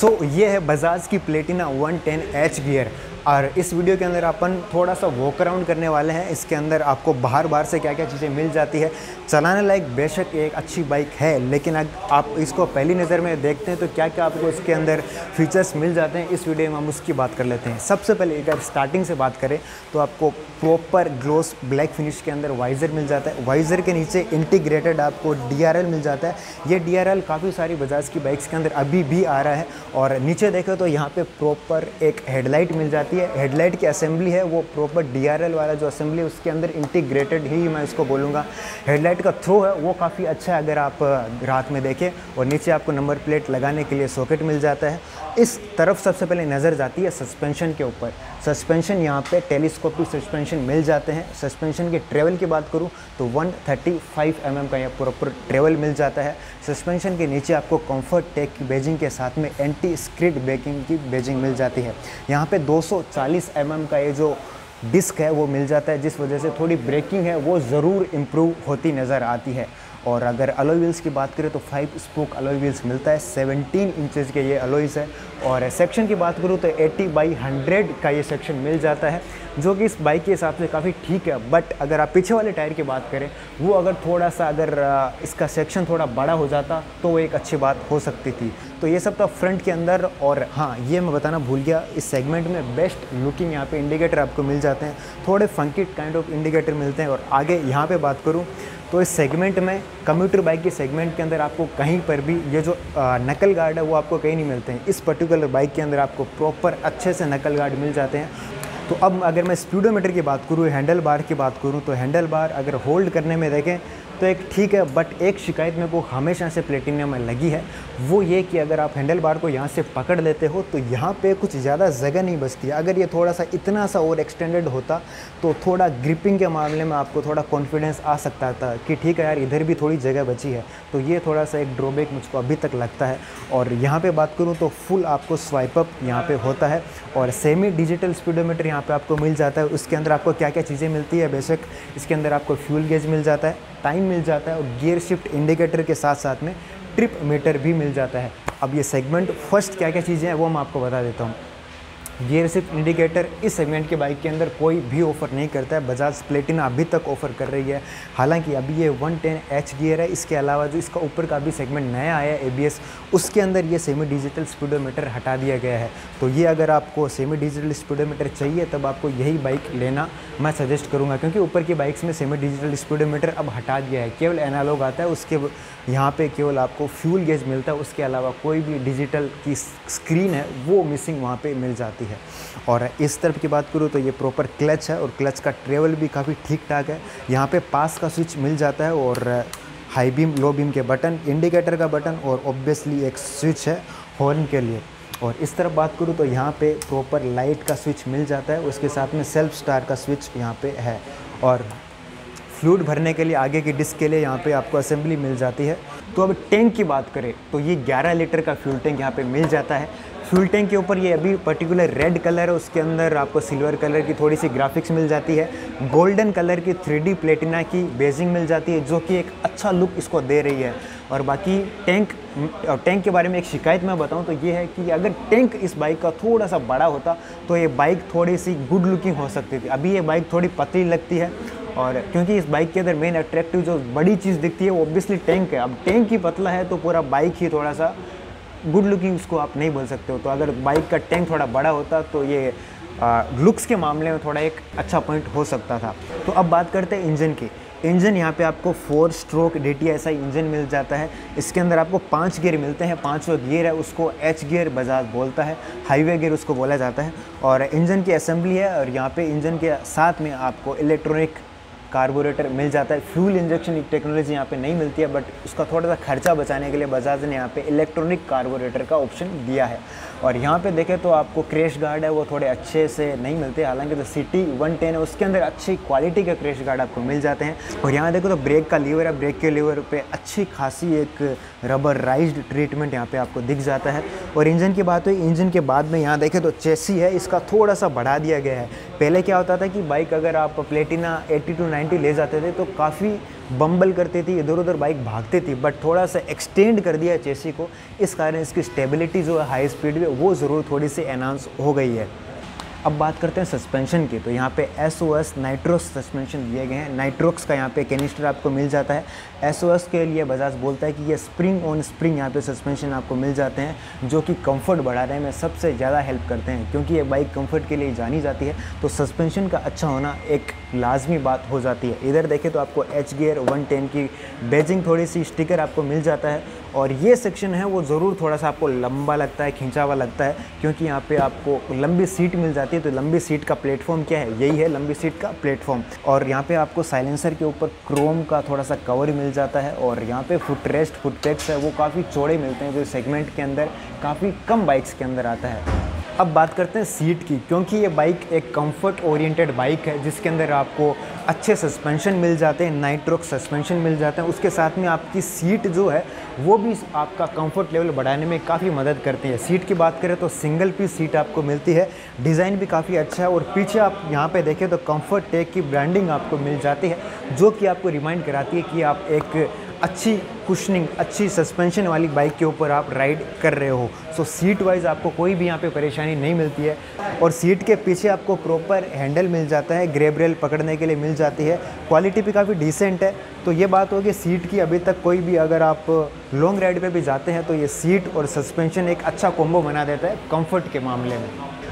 सो ये है बजाज की प्लेटिना 110 H-GEAR और इस वीडियो के अंदर अपन थोड़ा सा वॉक अराउंड करने वाले हैं। इसके अंदर आपको बाहर से क्या क्या चीज़ें मिल जाती है। चलाने लायक बेशक एक अच्छी बाइक है, लेकिन आप इसको पहली नज़र में देखते हैं तो क्या क्या आपको इसके अंदर फीचर्स मिल जाते हैं, इस वीडियो में हम उसकी बात कर लेते हैं। सबसे पहले अगर स्टार्टिंग से बात करें तो आपको प्रॉपर ग्लोस ब्लैक फिनिश के अंदर वाइजर मिल जाता है। वाइजर के नीचे इंटीग्रेटेड आपको DRL मिल जाता है। ये DRL काफ़ी सारी बजाज की बाइक्स के अंदर अभी भी आ रहा है। और नीचे देखो तो यहाँ पर प्रॉपर एक हेडलाइट मिल जाती है। हेडलाइट की असेंबली है वो प्रॉपर DRL वाला जो असेंबली है उसके अंदर इंटीग्रेटेड ही मैं इसको बोलूँगा। हेडलाइट का थ्रो है वो काफ़ी अच्छा है अगर आप रात में देखें। और नीचे आपको नंबर प्लेट लगाने के लिए सॉकेट मिल जाता है। इस तरफ सबसे पहले नज़र जाती है सस्पेंशन के ऊपर। सस्पेंशन यहाँ पे टेलीस्कोपिक सस्पेंशन मिल जाते हैं। सस्पेंशन के ट्रेवल की बात करूँ तो 135 mm का यह प्रॉपर ट्रेवल मिल जाता है। सस्पेंशन के नीचे आपको कंफर्ट टेक की बैजिंग के साथ में एंटी स्क्रिड ब्रेकिंग की बैजिंग मिल जाती है। यहाँ पे 240 mm का ये जो डिस्क है वो मिल जाता है, जिस वजह से थोड़ी ब्रेकिंग है वो ज़रूर इम्प्रूव होती नज़र आती है। और अगर अलॉय व्हील्स की बात करें तो 5 स्पोक अलॉय व्हील्स मिलता है। 17 इंचेस के ये अलॉयज़ है। और सेक्शन की बात करूँ तो 80/100 का ये सेक्शन मिल जाता है, जो कि इस बाइक के हिसाब से काफ़ी ठीक है। बट अगर आप पीछे वाले टायर की बात करें वो अगर थोड़ा सा इसका सेक्शन थोड़ा बड़ा हो जाता तो वो एक अच्छी बात हो सकती थी। तो ये सब था फ्रंट के अंदर। और हाँ, ये मैं बताना भूल गया, इस सेगमेंट में बेस्ट लुकिंग यहाँ पर इंडिकेटर आपको मिल जाते हैं। थोड़े फंकी काइंड ऑफ इंडिकेटर मिलते हैं। और आगे यहाँ पर बात करूँ तो इस सेगमेंट में कम्यूटर बाइक के सेगमेंट के अंदर आपको कहीं पर भी ये जो नकल गार्ड है वो आपको कहीं नहीं मिलते हैं। इस पर्टिकुलर बाइक के अंदर आपको प्रॉपर अच्छे से नकल गार्ड मिल जाते हैं। तो अब अगर मैं स्पीडोमीटर की बात करूँ, हैंडल बार की बात करूँ तो हैंडल बार अगर होल्ड करने में देखें तो एक ठीक है। बट एक शिकायत मेरे को हमेशा से प्लेटिना में लगी है, वो ये कि अगर आप हैंडल बार को यहाँ से पकड़ लेते हो तो यहाँ पे कुछ ज़्यादा जगह नहीं बचती है। अगर ये थोड़ा सा इतना सा और एक्सटेंडेड होता तो थोड़ा ग्रिपिंग के मामले में आपको थोड़ा कॉन्फिडेंस आ सकता था कि ठीक है यार, इधर भी थोड़ी जगह बची है। तो ये थोड़ा सा एक ड्रॉबैक मुझको अभी तक लगता है। और यहाँ पर बात करूँ तो फुल आपको स्वाइप अप यहाँ पर होता है। और सेमी डिजिटल स्पीडोमीटर यहाँ पर आपको मिल जाता है। उसके अंदर आपको क्या क्या चीज़ें मिलती है, बेशक इसके अंदर आपको फ्यूल गेज मिल जाता है, टाइम मिल जाता है और गियर शिफ्ट इंडिकेटर के साथ साथ में ट्रिप मीटर भी मिल जाता है। अब ये सेगमेंट फर्स्ट क्या क्या चीज़ें हैं वो मैं आपको बता देता हूँ। गियर शिफ्ट इंडिकेटर इस सेगमेंट के बाइक के अंदर कोई भी ऑफर नहीं करता है। बजाज प्लेटिना अभी तक ऑफर कर रही है। हालांकि अभी ये 110 H-GEAR है। इसके अलावा जो इसका ऊपर का भी सेगमेंट नया आया है ABS, उसके अंदर ये सेमी डिजिटल स्पीडोमीटर हटा दिया गया है। तो ये अगर आपको सेमी डिजिटल स्पीडोमीटर चाहिए तब आपको यही बाइक लेना मैं सजेस्ट करूँगा, क्योंकि ऊपर की बाइक्स में सेमी डिजिटल स्पीडोमीटर अब हटा दिया है। केवल एनालॉग आता है, उसके यहाँ पर केवल आपको फ्यूल गेज मिलता है। उसके अलावा कोई भी डिजिटल की स्क्रीन है वो मिसिंग वहाँ पर मिल जाती है। और इस तरफ की बात करूँ तो ये प्रॉपर क्लच है और क्लच का ट्रेवल भी काफ़ी ठीक ठाक है। यहाँ पे पास का स्विच मिल जाता है और हाई बीम लो बीम के बटन, इंडिकेटर का बटन और ऑब्वियसली एक स्विच है हॉर्न के लिए। और इस तरफ बात करूँ तो यहाँ पे प्रॉपर लाइट का स्विच मिल जाता है, उसके साथ में सेल्फ स्टार्ट का स्विच यहाँ पे है। और फ्लूइड भरने के लिए आगे की डिस्क के लिए यहाँ पे आपको असेंबली मिल जाती है। तो अब टैंक की बात करें तो ये 11 लीटर का फ्यूल टैंक यहाँ पे मिल जाता है। फ्यूल टैंक के ऊपर ये अभी पर्टिकुलर रेड कलर है, उसके अंदर आपको सिल्वर कलर की थोड़ी सी ग्राफिक्स मिल जाती है। गोल्डन कलर की 3D प्लेटिना की बेजिंग मिल जाती है, जो कि एक अच्छा लुक इसको दे रही है। और बाकी टैंक के बारे में एक शिकायत मैं बताऊं तो ये है कि अगर टैंक इस बाइक का थोड़ा सा बड़ा होता तो ये बाइक थोड़ी सी गुड लुकिंग हो सकती थी। अभी ये बाइक थोड़ी पतली लगती है और क्योंकि इस बाइक के अंदर मेन अट्रैक्टिव जो बड़ी चीज़ दिखती है वो ऑब्वियसली टैंक है। अब टैंक ही पतला है तो पूरा बाइक ही थोड़ा सा गुड लुकिंग उसको आप नहीं बोल सकते हो। तो अगर बाइक का टैंक थोड़ा बड़ा होता तो ये लुक्स के मामले में थोड़ा एक अच्छा पॉइंट हो सकता था। तो अब बात करते हैं इंजन की। इंजन यहाँ पे आपको 4 स्ट्रोक DTSI इंजन मिल जाता है। इसके अंदर आपको 5 गियर मिलते हैं। 5वां गियर है उसको H-GEAR बजाज बोलता है, हाईवे गियर उसको बोला जाता है। और इंजन की असेंबली है और यहाँ पर इंजन के साथ में आपको इलेक्ट्रॉनिक कार्बोरेटर मिल जाता है। फ्यूल इंजेक्शन की टेक्नोलॉजी यहाँ पे नहीं मिलती है, बट उसका थोड़ा सा खर्चा बचाने के लिए बजाज ने यहाँ पे इलेक्ट्रॉनिक कार्बोरेटर का ऑप्शन दिया है। और यहाँ पे देखें तो आपको क्रैश गार्ड है वो थोड़े अच्छे से नहीं मिलते, हालांकि जो सिटी 110 है उसके अंदर अच्छी क्वालिटी के क्रैश गार्ड आपको मिल जाते हैं। और यहाँ देखो तो ब्रेक का लीवर है, ब्रेक के लीवर पर अच्छी खासी एक रबराइज्ड ट्रीटमेंट यहाँ पर आपको दिख जाता है। और इंजन की बात हुई, इंजन के बाद में यहाँ देखें तो चेसी है, इसका थोड़ा सा बढ़ा दिया गया है। पहले क्या होता था कि बाइक अगर आप प्लेटिना 80 to 90 ले जाते थे तो काफ़ी बम्बल करती थी, इधर उधर बाइक भागती थी, बट थोड़ा सा एक्सटेंड कर दिया चेसी को, इस कारण इसकी स्टेबिलिटी जो है हाई स्पीड में वो ज़रूर थोड़ी सी एनहांस हो गई है। अब बात करते हैं सस्पेंशन की, तो यहाँ पे SOS नाइट्रोक्स सस्पेंशन दिए गए हैं। नाइट्रोक्स का यहाँ पे कैनिस्टर आपको मिल जाता है। SOS के लिए बजाज बोलता है कि ये स्प्रिंग ऑन स्प्रिंग यहाँ पे सस्पेंशन आपको मिल जाते हैं, जो कि कंफर्ट बढ़ाने में सबसे ज़्यादा हेल्प करते हैं, क्योंकि ये बाइक कंफर्ट के लिए जानी जाती है, तो सस्पेंशन का अच्छा होना एक लाजमी बात हो जाती है। इधर देखें तो आपको H-GEAR 110 की बेजिंग थोड़ी सी स्टिकर आपको मिल जाता है, और ये सेक्शन है वो ज़रूर थोड़ा सा आपको लंबा लगता है, खींचा हुआ लगता है, क्योंकि यहाँ पे आपको लंबी सीट मिल जाती है। तो लंबी सीट का प्लेटफॉर्म क्या है, यही है लंबी सीट का प्लेटफॉर्म। और यहाँ पे आपको साइलेंसर के ऊपर क्रोम का थोड़ा सा कवर मिल जाता है, और यहाँ पे फुटरेस्ट फुटपेक्स है वो काफ़ी चौड़े मिलते हैं, जो सेगमेंट के अंदर काफ़ी कम बाइक्स के अंदर आता है। अब बात करते हैं सीट की, क्योंकि ये बाइक एक कंफर्ट ओरिएंटेड बाइक है, जिसके अंदर आपको अच्छे सस्पेंशन मिल जाते हैं, नाइट्रोक्स सस्पेंशन मिल जाते हैं, उसके साथ में आपकी सीट जो है वो भी आपका कंफर्ट लेवल बढ़ाने में काफ़ी मदद करती है। सीट की बात करें तो सिंगल पीस सीट आपको मिलती है, डिज़ाइन भी काफ़ी अच्छा है, और पीछे आप यहाँ पर देखें तो कंफर्ट टेक की ब्रांडिंग आपको मिल जाती है, जो कि आपको रिमाइंड कराती है कि आप एक अच्छी कुशनिंग, अच्छी सस्पेंशन वाली बाइक के ऊपर आप राइड कर रहे हो। सो सीट वाइज आपको कोई भी यहाँ पे परेशानी नहीं मिलती है, और सीट के पीछे आपको प्रॉपर हैंडल मिल जाता है, ग्रेब रेल पकड़ने के लिए मिल जाती है, क्वालिटी भी काफ़ी डिसेंट है। तो ये बात होगी सीट की, अभी तक कोई भी अगर आप लॉन्ग राइड पे भी जाते हैं तो ये सीट और सस्पेंशन एक अच्छा कॉम्बो बना देता है कम्फर्ट के मामले में।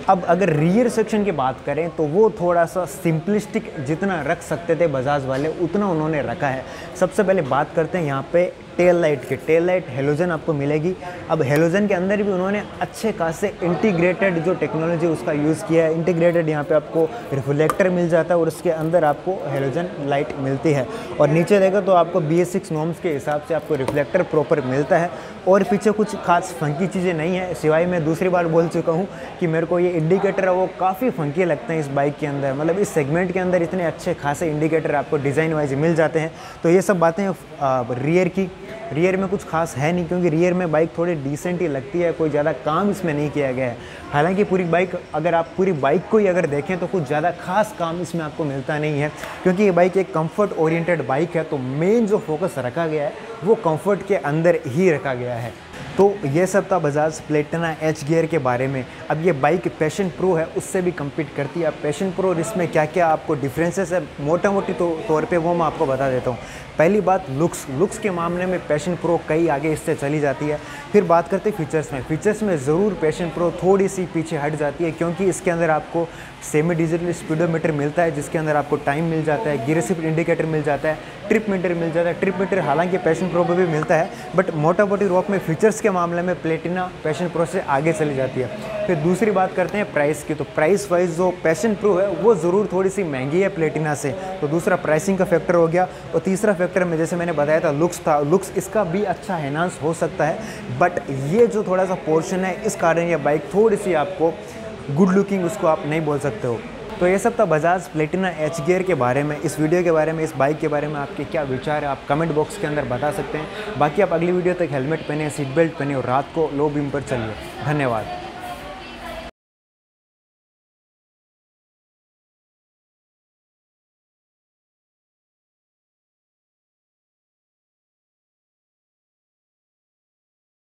अब अगर रियर सेक्शन की बात करें तो वो थोड़ा सा सिंपलिस्टिक जितना रख सकते थे बजाज वाले उतना उन्होंने रखा है। सबसे पहले बात करते हैं यहाँ पे टेल लाइट की। टेल लाइट हेलोजन आपको मिलेगी। अब हेलोजन के अंदर भी उन्होंने अच्छे खासे इंटीग्रेटेड जो टेक्नोलॉजी उसका यूज़ किया है। इंटीग्रेटेड यहाँ पे आपको रिफ्लेक्टर मिल जाता है और उसके अंदर आपको हेलोजन लाइट मिलती है, और नीचे देखो तो आपको BS6 नॉर्म्स के हिसाब से आपको रिफ्लेक्टर प्रॉपर मिलता है, और पीछे कुछ खास फंकी चीज़ें नहीं है, सिवाय मैं दूसरी बार बोल चुका हूँ कि मेरे को ये इंडिकेटर है वो काफ़ी फंकी लगते हैं इस बाइक के अंदर, मतलब इस सेगमेंट के अंदर इतने अच्छे खासे इंडिकेटर आपको डिज़ाइन वाइज मिल जाते हैं। तो ये सब बातें रियर की। रियर में कुछ खास है नहीं, क्योंकि रियर में बाइक थोड़ी डिसेंट ही लगती है, कोई ज़्यादा काम इसमें नहीं किया गया है। हालांकि पूरी बाइक, अगर आप पूरी बाइक को ही अगर देखें तो कुछ ज़्यादा खास काम इसमें आपको मिलता नहीं है, क्योंकि ये बाइक एक कंफर्ट ओरिएंटेड बाइक है, तो मेन जो फोकस रखा गया है वो कंफर्ट के अंदर ही रखा गया है। तो ये सब था बजाज प्लेटिना H-GEAR के बारे में। अब ये बाइक पैशन प्रो है, उससे भी कम्पीट करती है। अब पैशन प्रो और इसमें क्या क्या आपको डिफरेंसेस है मोटा मोटी तौर पे वो मैं आपको बता देता हूँ। पहली बात लुक्स के मामले में पैशन प्रो कई आगे इससे चली जाती है। फिर बात करते हैं फीचर्स में। फीचर्स में ज़रूर पैशन प्रो थोड़ी सी पीछे हट जाती है, क्योंकि इसके अंदर आपको सेमी डिजिटल स्पीडोमीटर मिलता है, जिसके अंदर आपको टाइम मिल जाता है, गियर शिफ्ट इंडिकेटर मिल जाता है, ट्रिप मीटर मिल जाता है। ट्रिप मीटर हालांकि पैशन प्रो पर भी मिलता है, बट मोटा मोटी रूप में फीचर्स के मामले में प्लेटिना पैशन प्रो से आगे चली जाती है। फिर दूसरी बात करते हैं प्राइस की। तो प्राइस वाइज जो पैशन प्रो है वो ज़रूर थोड़ी सी महंगी है प्लेटिना से, तो दूसरा प्राइसिंग का फैक्टर हो गया। और तीसरा फैक्टर में जैसे मैंने बताया था लुक्स इसका भी अच्छा एनहांस हो सकता है, बट ये जो थोड़ा सा पोर्शन है इस कारण ये बाइक थोड़ी सी आपको गुड लुकिंग उसको आप नहीं बोल सकते हो। तो ये सब था बजाज प्लेटिना H-GEAR के बारे में। इस वीडियो के बारे में, इस बाइक के बारे में आपके क्या विचार है आप कमेंट बॉक्स के अंदर बता सकते हैं। बाकी आप अगली वीडियो तक हेलमेट पहने, सीट बेल्ट पहने और रात को लो बीम पर चलिए। धन्यवाद।